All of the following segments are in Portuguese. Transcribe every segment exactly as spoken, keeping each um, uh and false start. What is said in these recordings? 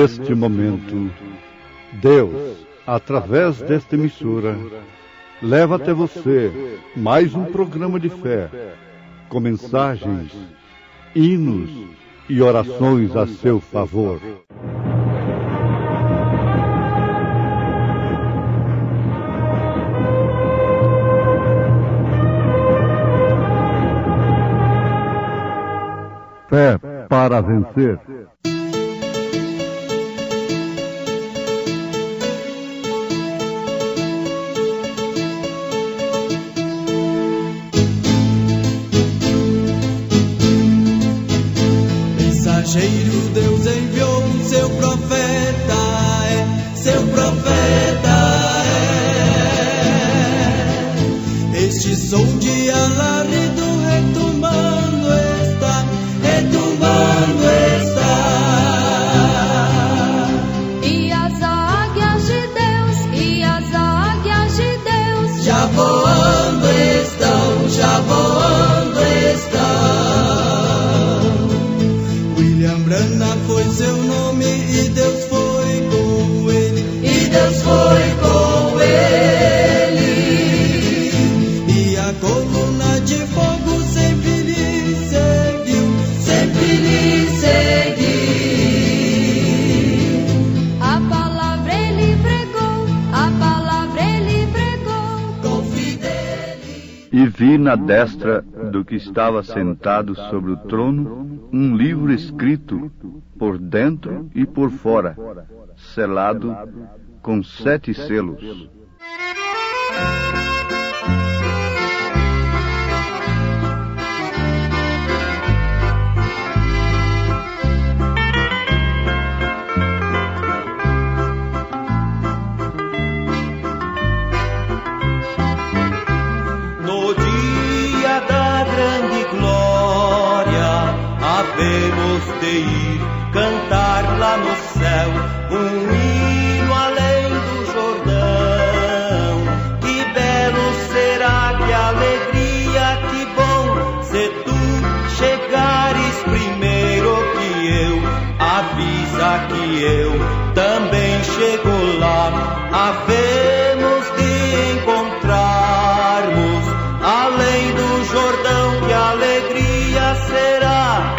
neste momento, Deus, através desta emissora, leva até você mais um programa de fé, com mensagens, hinos e orações a seu favor. Fé para vencer. Mensageiro, Deus enviou seu profeta, é, seu profeta é. Este som de alarido retumbando está, retumbando está. E as águias de Deus, e as águias de Deus, já voando estão, já voando estão. William Branham foi seu nome e Deus foi com ele, e Deus foi com ele. E a coluna de fogo sempre lhe seguiu, sempre lhe seguiu. A palavra ele pregou, a palavra ele pregou com fidelidade. E vi na destra do que estava sentado sobre o trono um livro escrito por dentro e por fora, selado com sete selos. Temos de ir cantar lá no céu um hino além do Jordão. Que belo será, que alegria, que bom, se tu chegares primeiro que eu. Avisa que eu também chego lá. Havemos de encontrarmos além do Jordão, que alegria será.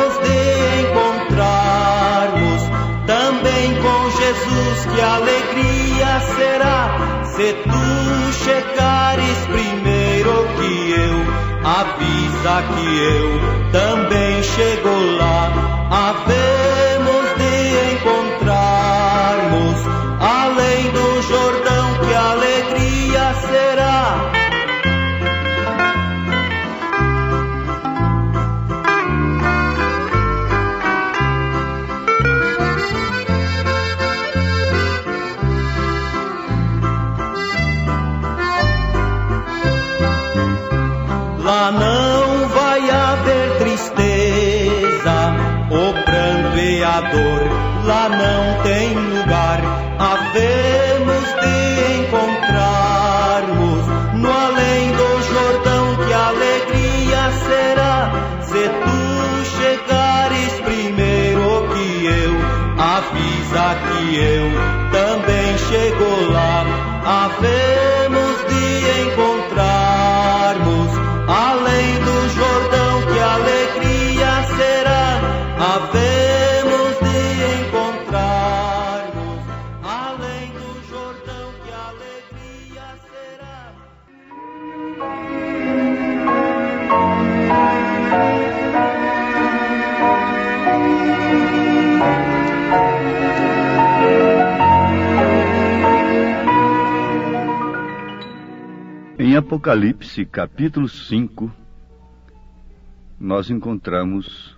Havemos de encontrarmos também com Jesus, que alegria será, se tu chegares primeiro que eu. Avisa que eu também chego lá. Havemos de encontrarmos além do Jordão, que alegria será. Lá não vai haver tristeza, o pranto e a dor, lá não tem lugar. Havemos de encontrarmos no além do Jordão, que alegria será, se tu chegares primeiro que eu. Avisa que eu também chego lá. Havemos de encontrarmos além do Jordão, que alegria será. Havemos de encontrarmos além do Jordão, que alegria será. Em Apocalipse, capítulo cinco, nós encontramos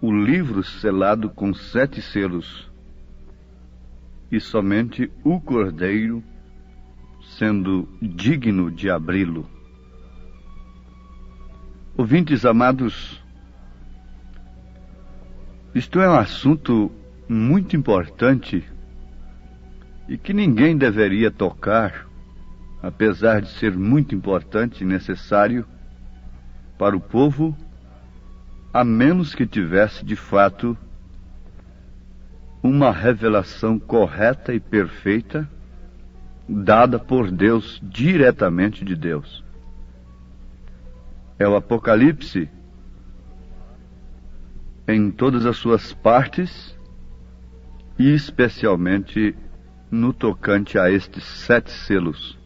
o livro selado com sete selos, e somente o Cordeiro, sendo digno de abri-lo. Ouvintes amados, isto é um assunto muito importante e que ninguém deveria tocar, apesar de ser muito importante e necessário para o povo, a menos que tivesse de fato uma revelação correta e perfeita dada por Deus, diretamente de Deus. É o Apocalipse, em todas as suas partes, e especialmente no tocante a estes sete selos.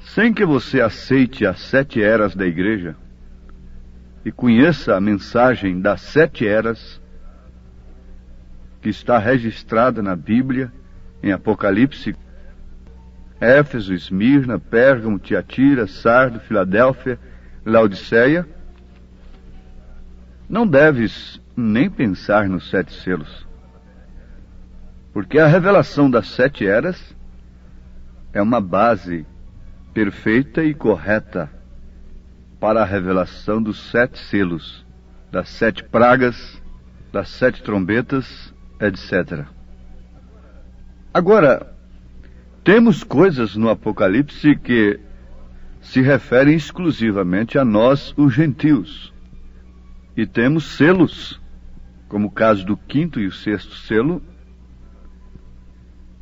Sem que você aceite as sete eras da igreja e conheça a mensagem das sete eras que está registrada na Bíblia, em Apocalipse, Éfeso, Esmirna, Pérgamo, Tiatira, Sardo, Filadélfia, Laodiceia, não deves nem pensar nos sete selos, porque a revelação das sete eras é uma base perfeita e correta para a revelação dos sete selos, das sete pragas, das sete trombetas, etcétera. Agora, temos coisas no Apocalipse que se referem exclusivamente a nós, os gentios. E temos selos, como o caso do quinto e o sexto selo,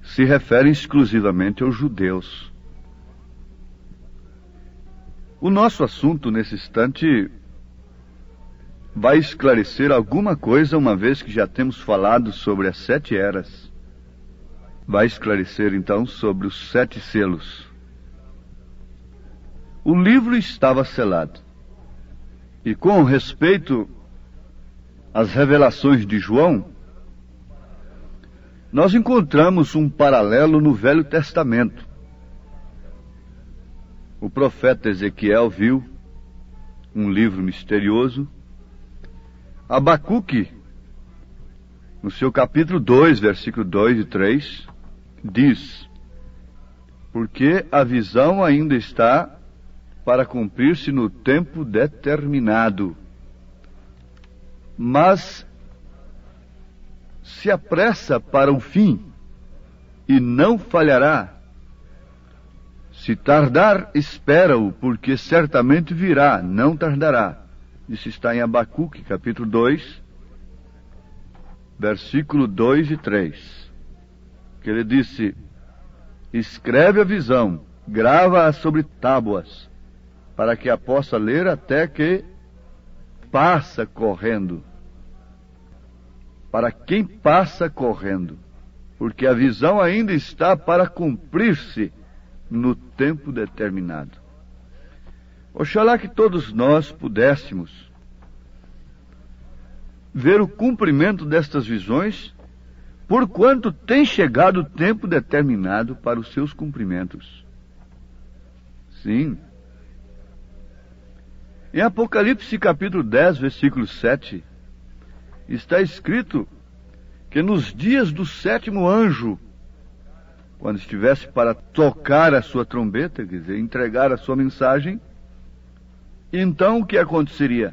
se referem exclusivamente aos judeus. O nosso assunto, nesse instante, vai esclarecer alguma coisa, uma vez que já temos falado sobre as sete eras. Vai esclarecer, então, sobre os sete selos. O livro estava selado. E com respeito às revelações de João, nós encontramos um paralelo no Velho Testamento. O profeta Ezequiel viu um livro misterioso. Abacuque, no seu capítulo dois, versículo dois e três, diz: porque a visão ainda está para cumprir-se no tempo determinado, mas se apressa para o fim e não falhará. Se tardar, espera-o, porque certamente virá, não tardará. Isso está em Abacuque, capítulo dois, versículo dois e três, que ele disse: escreve a visão, grava-a sobre tábuas, para que a possa ler até que passa correndo. Para quem passa correndo, porque a visão ainda está para cumprir-se no tempo determinado. Oxalá que todos nós pudéssemos ver o cumprimento destas visões, porquanto tem chegado o tempo determinado para os seus cumprimentos. Sim. Em Apocalipse capítulo dez, versículo sete, está escrito que nos dias do sétimo anjo, quando estivesse para tocar a sua trombeta, quer dizer, entregar a sua mensagem, então o que aconteceria?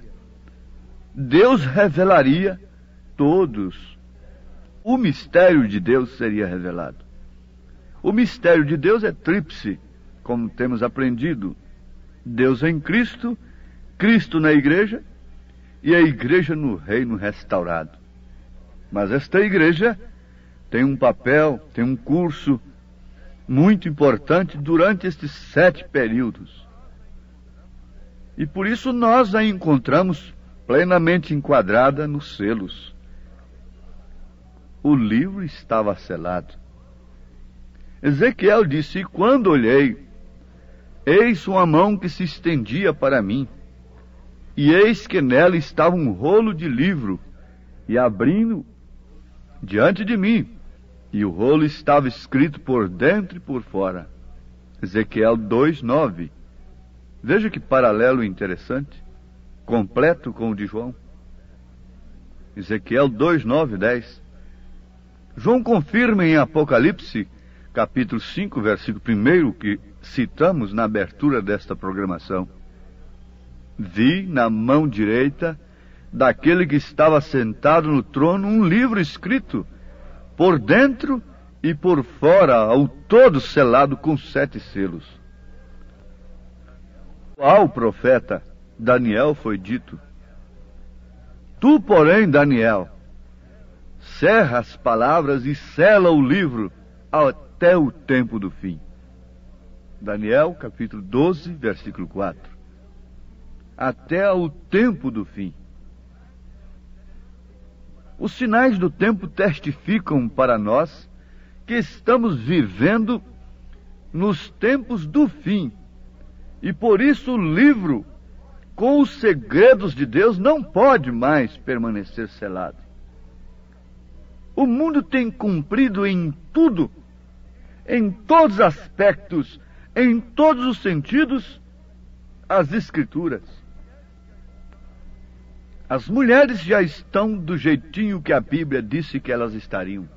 Deus revelaria todos. O mistério de Deus seria revelado. O mistério de Deus é tríplice, como temos aprendido. Deus em Cristo, Cristo na igreja e a igreja no reino restaurado. Mas esta igreja tem um papel, tem um curso muito importante durante estes sete períodos. E por isso nós a encontramos plenamente enquadrada nos selos. O livro estava selado. Ezequiel disse: e quando olhei, eis uma mão que se estendia para mim, e eis que nela estava um rolo de livro, e abrindo diante de mim, e o rolo estava escrito por dentro e por fora. Ezequiel dois, nove. Veja que paralelo interessante, completo com o de João. Ezequiel dois, nove e dez. João confirma em Apocalipse, capítulo cinco, versículo primeiro, que citamos na abertura desta programação. Vi na mão direita daquele que estava sentado no trono um livro escrito por dentro e por fora, ao todo selado com sete selos. Ao profeta Daniel foi dito: Tu, porém, Daniel, cerra as palavras e sela o livro até o tempo do fim. Daniel, capítulo doze, versículo quatro. Até o tempo do fim. Os sinais do tempo testificam para nós que estamos vivendo nos tempos do fim. E por isso o livro com os segredos de Deus não pode mais permanecer selado. O mundo tem cumprido em tudo, em todos os aspectos, em todos os sentidos, as escrituras. As mulheres já estão do jeitinho que a Bíblia disse que elas estariam.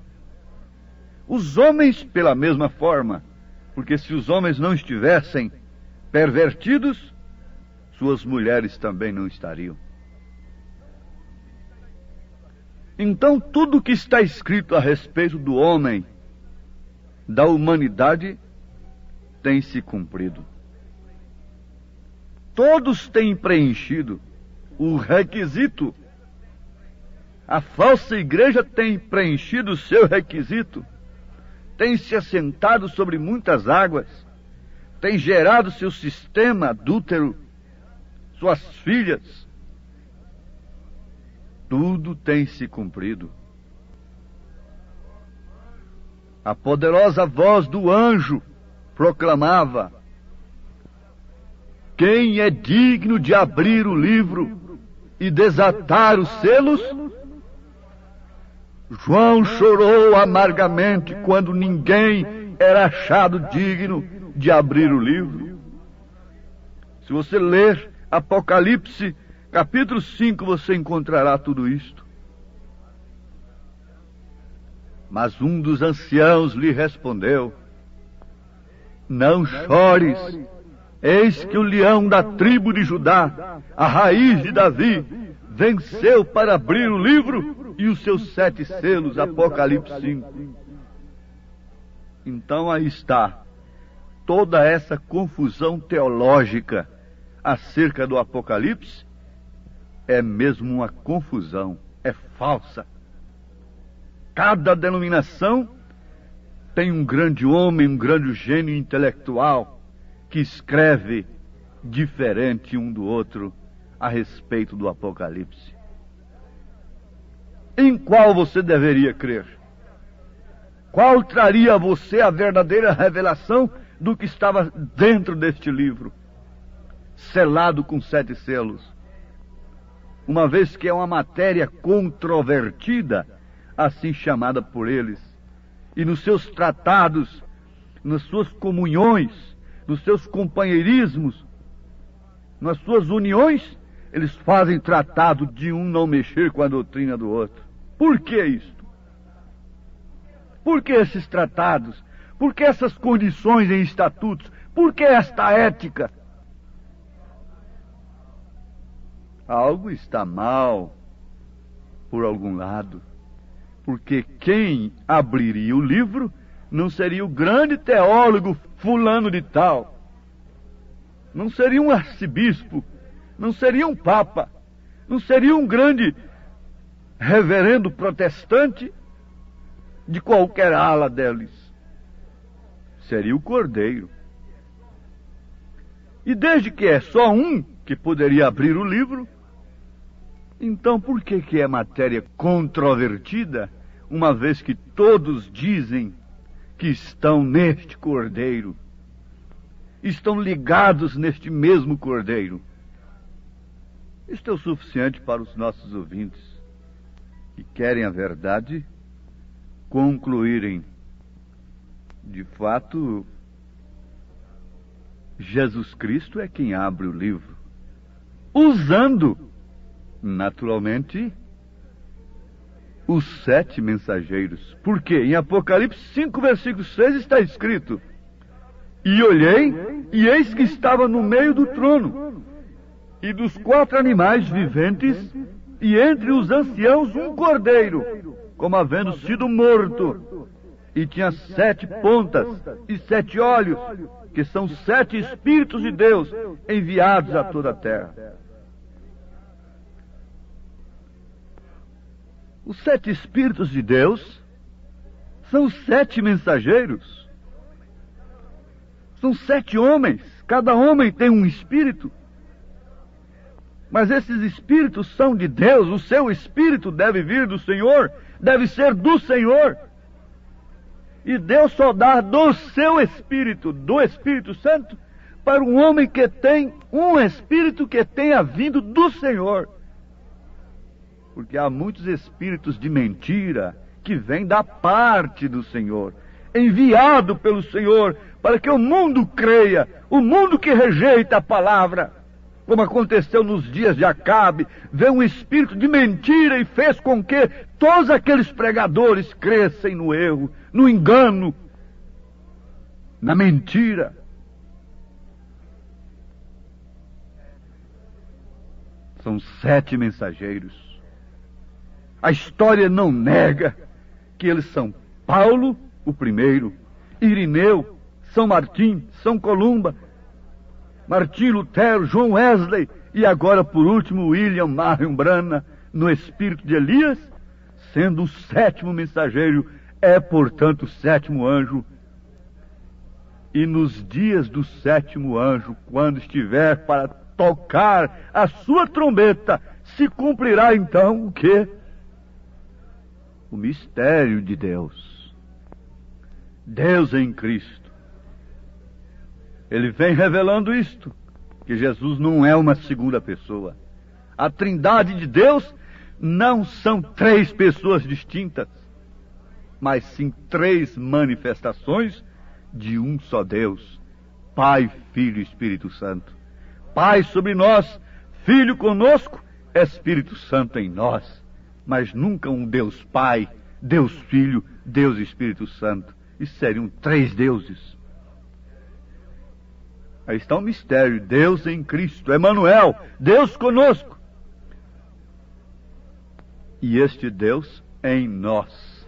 Os homens pela mesma forma, porque se os homens não estivessem pervertidos, suas mulheres também não estariam. Então tudo que está escrito a respeito do homem, da humanidade, tem se cumprido. Todos têm preenchido o requisito. A falsa igreja tem preenchido o seu requisito, tem se assentado sobre muitas águas, tem gerado seu sistema adúltero, suas filhas. Tudo tem se cumprido. A poderosa voz do anjo proclamava: quem é digno de abrir o livro e desatar os selos? João chorou amargamente quando ninguém era achado digno de abrir o livro. Se você ler Apocalipse, capítulo cinco, você encontrará tudo isto. Mas um dos anciãos lhe respondeu: não chores, eis que o leão da tribo de Judá, a raiz de Davi, venceu para abrir o livro e os seus sete selos. Apocalipse cinco. Então aí está toda essa confusão teológica acerca do Apocalipse. É mesmo uma confusão, é falsa. Cada denominação tem um grande homem, um grande gênio intelectual que escreve diferente um do outro a respeito do Apocalipse. Em qual você deveria crer? Qual traria a você a verdadeira revelação do que estava dentro deste livro, selado com sete selos? Uma vez que é uma matéria controvertida, assim chamada por eles, e nos seus tratados, nas suas comunhões, nos seus companheirismos, nas suas uniões, eles fazem tratado de um não mexer com a doutrina do outro. Por que isto? Por que esses tratados? Por que essas condições em estatutos? Por que esta ética? Algo está mal por algum lado, porque quem abriria o livro não seria o grande teólogo fulano de tal, não seria um arcebispo, não seria um papa, não seria um grande reverendo protestante de qualquer ala deles, seria o Cordeiro. E desde que é só um que poderia abrir o livro, então, por que que é matéria controvertida, uma vez que todos dizem que estão neste Cordeiro, estão ligados neste mesmo Cordeiro? Isto é o suficiente para os nossos ouvintes que querem a verdade concluírem. De fato, Jesus Cristo é quem abre o livro, usando naturalmente os sete mensageiros. Porque em Apocalipse cinco, versículo seis está escrito: E olhei, e eis que estava no meio do trono, e dos quatro animais viventes, e entre os anciãos um cordeiro, como havendo sido morto, e tinha sete pontas e sete olhos, que são sete espíritos de Deus enviados a toda a terra. Os sete espíritos de Deus são sete mensageiros, são sete homens, cada homem tem um espírito, mas esses espíritos são de Deus, o seu espírito deve vir do Senhor, deve ser do Senhor, e Deus só dá do seu espírito, do Espírito Santo, para um homem que tem um espírito que tenha vindo do Senhor. Porque há muitos espíritos de mentira que vêm da parte do Senhor, enviado pelo Senhor, para que o mundo creia, o mundo que rejeita a palavra, como aconteceu nos dias de Acabe, veio um espírito de mentira e fez com que todos aqueles pregadores crescem no erro, no engano, na mentira. São sete mensageiros. A história não nega que eles são Paulo, o primeiro, Irineu, São Martim, São Columba, Martim Lutero, João Wesley e agora, por último, William Marrion Branham, no espírito de Elias, sendo o sétimo mensageiro, é, portanto, o sétimo anjo. E nos dias do sétimo anjo, quando estiver para tocar a sua trombeta, se cumprirá então o quê? O mistério de Deus. Deus em Cristo. Ele vem revelando isto, que Jesus não é uma segunda pessoa. A Trindade de Deus não são três pessoas distintas, mas sim três manifestações de um só Deus: Pai, Filho e Espírito Santo. Pai sobre nós, Filho conosco, Espírito Santo em nós. Mas nunca um Deus Pai, Deus Filho, Deus Espírito Santo. Isso seriam três deuses. Aí está o mistério, Deus em Cristo, Emmanuel, Deus conosco. E este Deus em nós.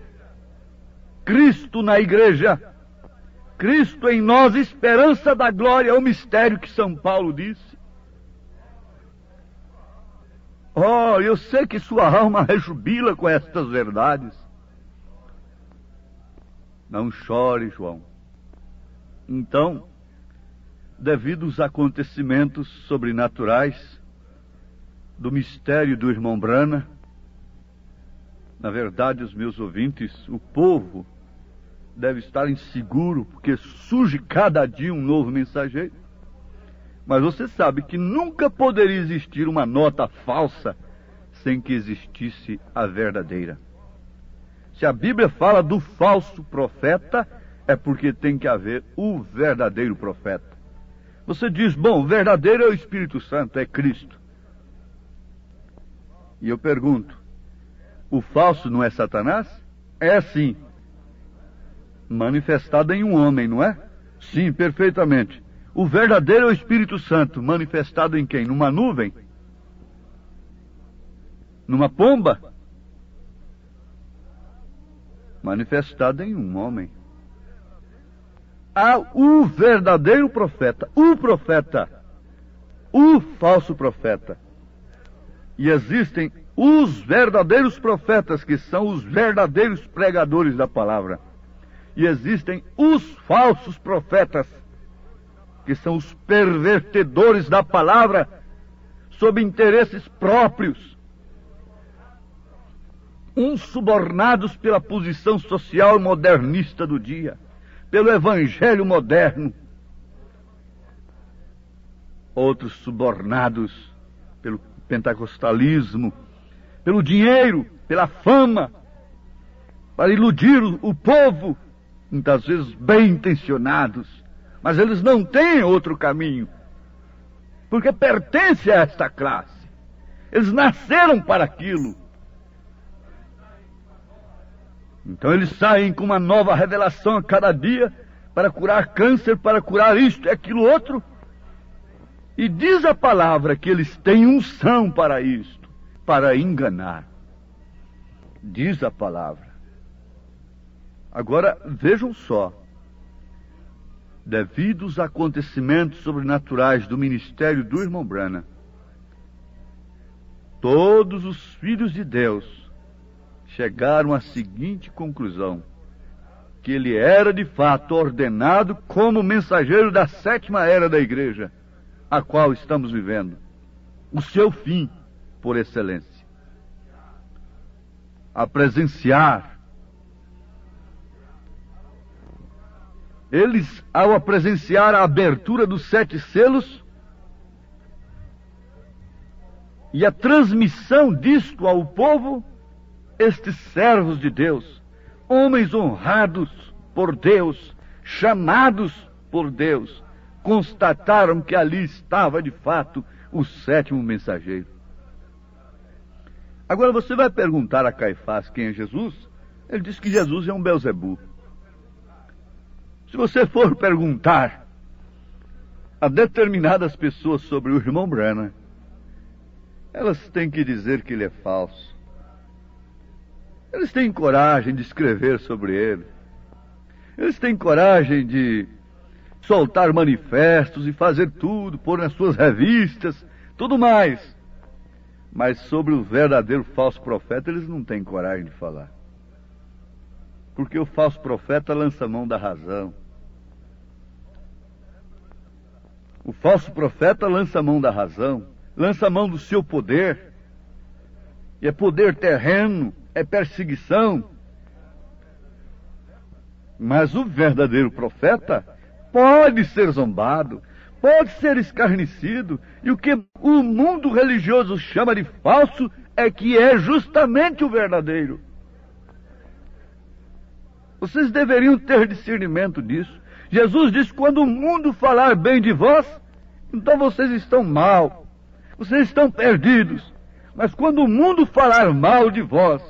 Cristo na igreja, Cristo em nós, esperança da glória, é o mistério que São Paulo disse. Oh, eu sei que sua alma rejubila com estas verdades. Não chore, João. Então, devido aos acontecimentos sobrenaturais do mistério do irmão Branham, na verdade, os meus ouvintes, o povo deve estar inseguro, porque surge cada dia um novo mensageiro. Mas você sabe que nunca poderia existir uma nota falsa sem que existisse a verdadeira. Se a Bíblia fala do falso profeta, é porque tem que haver o verdadeiro profeta. Você diz, bom, o verdadeiro é o Espírito Santo, é Cristo. E eu pergunto, o falso não é Satanás? É sim. Manifestado em um homem, não é? Sim, perfeitamente. O verdadeiro é o Espírito Santo, manifestado em quem? Numa nuvem? Numa pomba? Manifestado em um homem. Há o verdadeiro profeta, o profeta, o falso profeta. E existem os verdadeiros profetas, que são os verdadeiros pregadores da palavra. E existem os falsos profetas, que são os pervertedores da palavra, sob interesses próprios, uns subornados pela posição social modernista do dia, pelo evangelho moderno, outros subornados pelo pentecostalismo, pelo dinheiro, pela fama, para iludir o povo, muitas vezes bem intencionados, mas eles não têm outro caminho, porque pertencem a esta classe. Eles nasceram para aquilo. Então eles saem com uma nova revelação a cada dia para curar câncer, para curar isto, aquilo, outro. E diz a palavra que eles têm unção para isto, para enganar. Diz a palavra. Agora, vejam só. Devido aos acontecimentos sobrenaturais do ministério do irmão Branham, todos os filhos de Deus chegaram à seguinte conclusão, que ele era de fato ordenado como mensageiro da sétima era da igreja, a qual estamos vivendo, o seu fim por excelência, a presenciar. Eles, ao presenciar a abertura dos sete selos e a transmissão disto ao povo, estes servos de Deus, homens honrados por Deus, chamados por Deus, constataram que ali estava de fato o sétimo mensageiro. Agora você vai perguntar a Caifás quem é Jesus? Ele diz que Jesus é um Belzebu. Se você for perguntar a determinadas pessoas sobre o irmão Branham, elas têm que dizer que ele é falso. Eles têm coragem de escrever sobre ele. Eles têm coragem de soltar manifestos e fazer tudo, pôr nas suas revistas, tudo mais. Mas sobre o verdadeiro falso profeta eles não têm coragem de falar. Porque o falso profeta lança a mão da razão. O falso profeta lança a mão da razão, lança a mão do seu poder. E é poder terreno, é perseguição. Mas o verdadeiro profeta pode ser zombado, pode ser escarnecido. E o que o mundo religioso chama de falso é que é justamente o verdadeiro. Vocês deveriam ter discernimento disso. Jesus disse, quando o mundo falar bem de vós, então vocês estão mal, vocês estão perdidos. Mas quando o mundo falar mal de vós,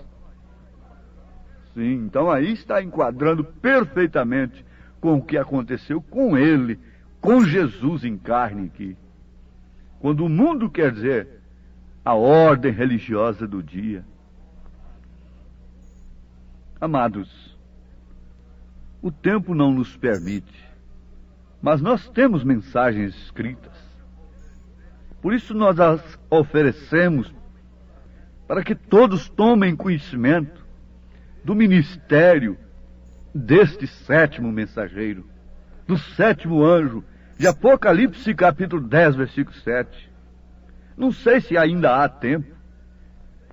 sim, então aí está enquadrando perfeitamente com o que aconteceu com ele, com Jesus em carne aqui. Quando o mundo quer dizer a ordem religiosa do dia. Amados, o tempo não nos permite, mas nós temos mensagens escritas. Por isso nós as oferecemos para que todos tomem conhecimento do ministério deste sétimo mensageiro, do sétimo anjo, de Apocalipse capítulo dez, versículo sete. Não sei se ainda há tempo,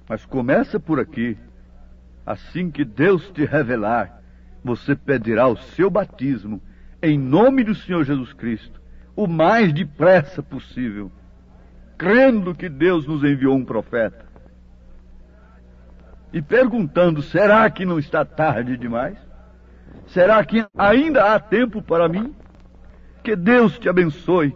mas começa por aqui. Assim que Deus te revelar, você pedirá o seu batismo, em nome do Senhor Jesus Cristo, o mais depressa possível, crendo que Deus nos enviou um profeta. E perguntando, será que não está tarde demais? Será que ainda há tempo para mim? Que Deus te abençoe,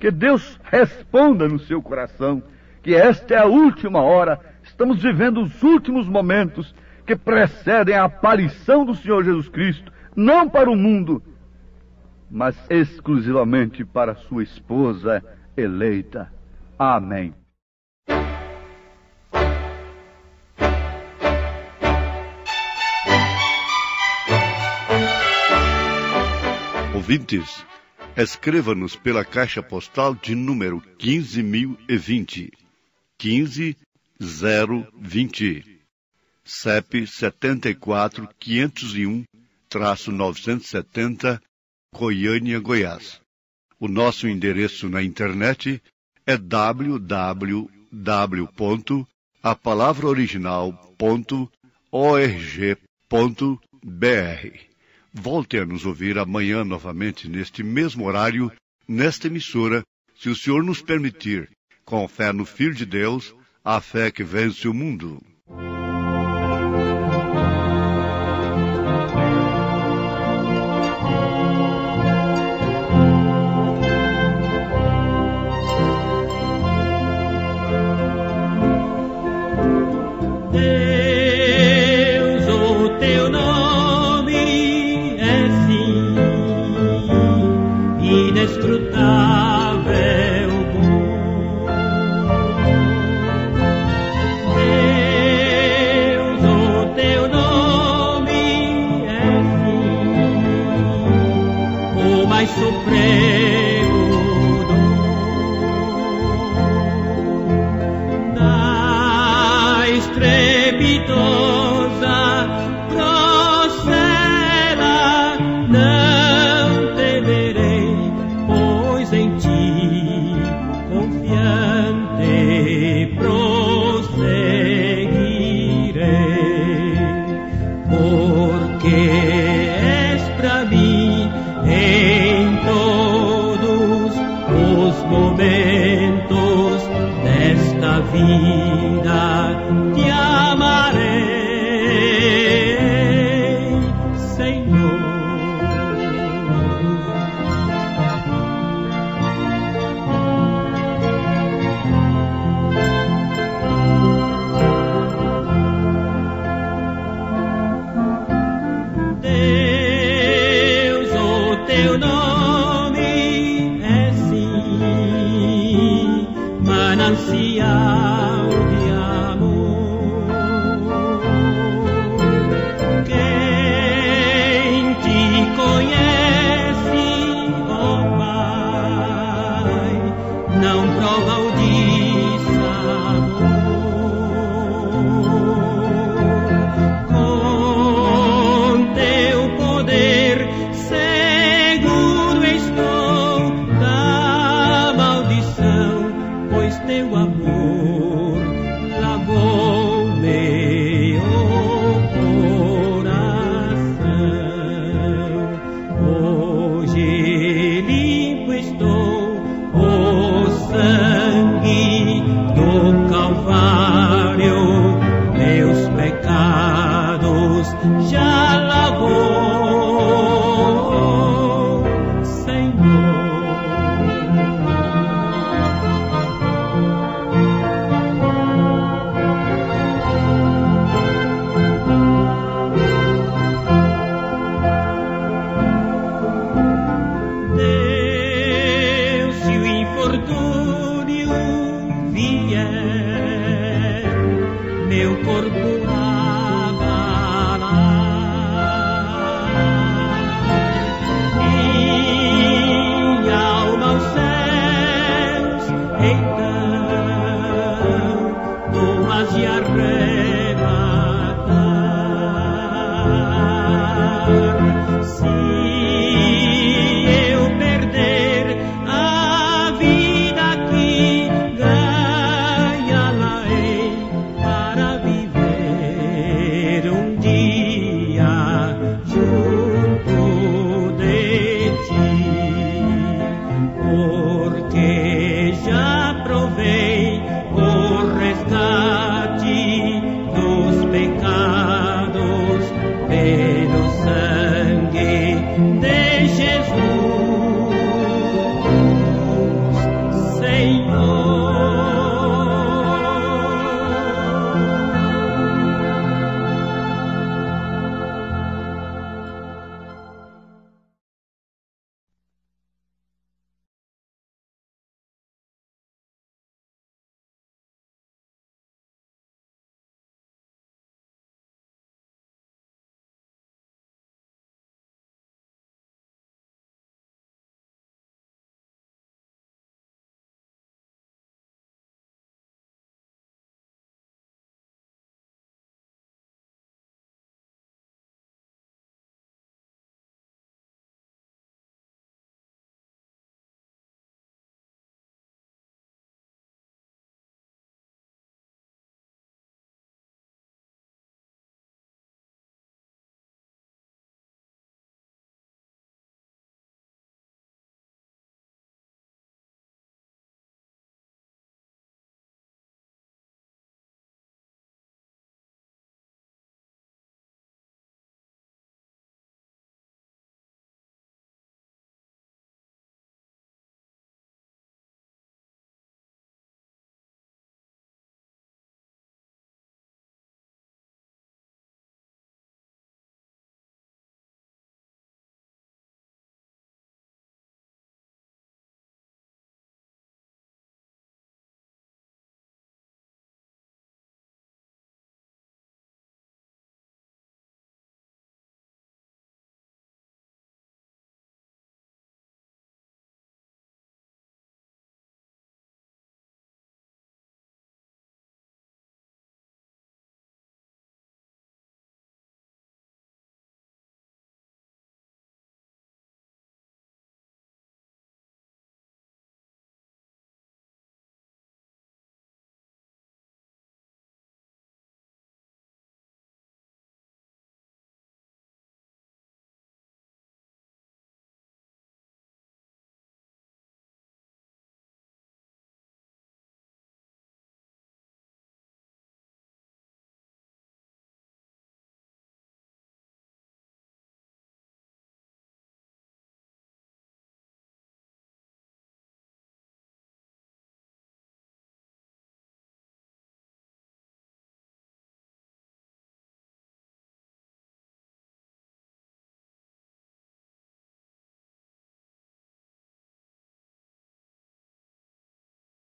que Deus responda no seu coração, que esta é a última hora, estamos vivendo os últimos momentos, que precedem a aparição do Senhor Jesus Cristo, não para o mundo, mas exclusivamente para sua esposa eleita. Amém. Ouvintes, escreva-nos pela caixa postal de número quinze mil e vinte, quinze mil e vinte. C E P setenta e quatro, quinhentos e um, novecentos e setenta, Goiânia, Goiás. O nosso endereço na internet é w w w ponto a palavra original ponto org ponto br. Volte a nos ouvir amanhã novamente neste mesmo horário, nesta emissora, se o Senhor nos permitir, com fé no Filho de Deus, a fé que vence o mundo. Deus, o teu nome They were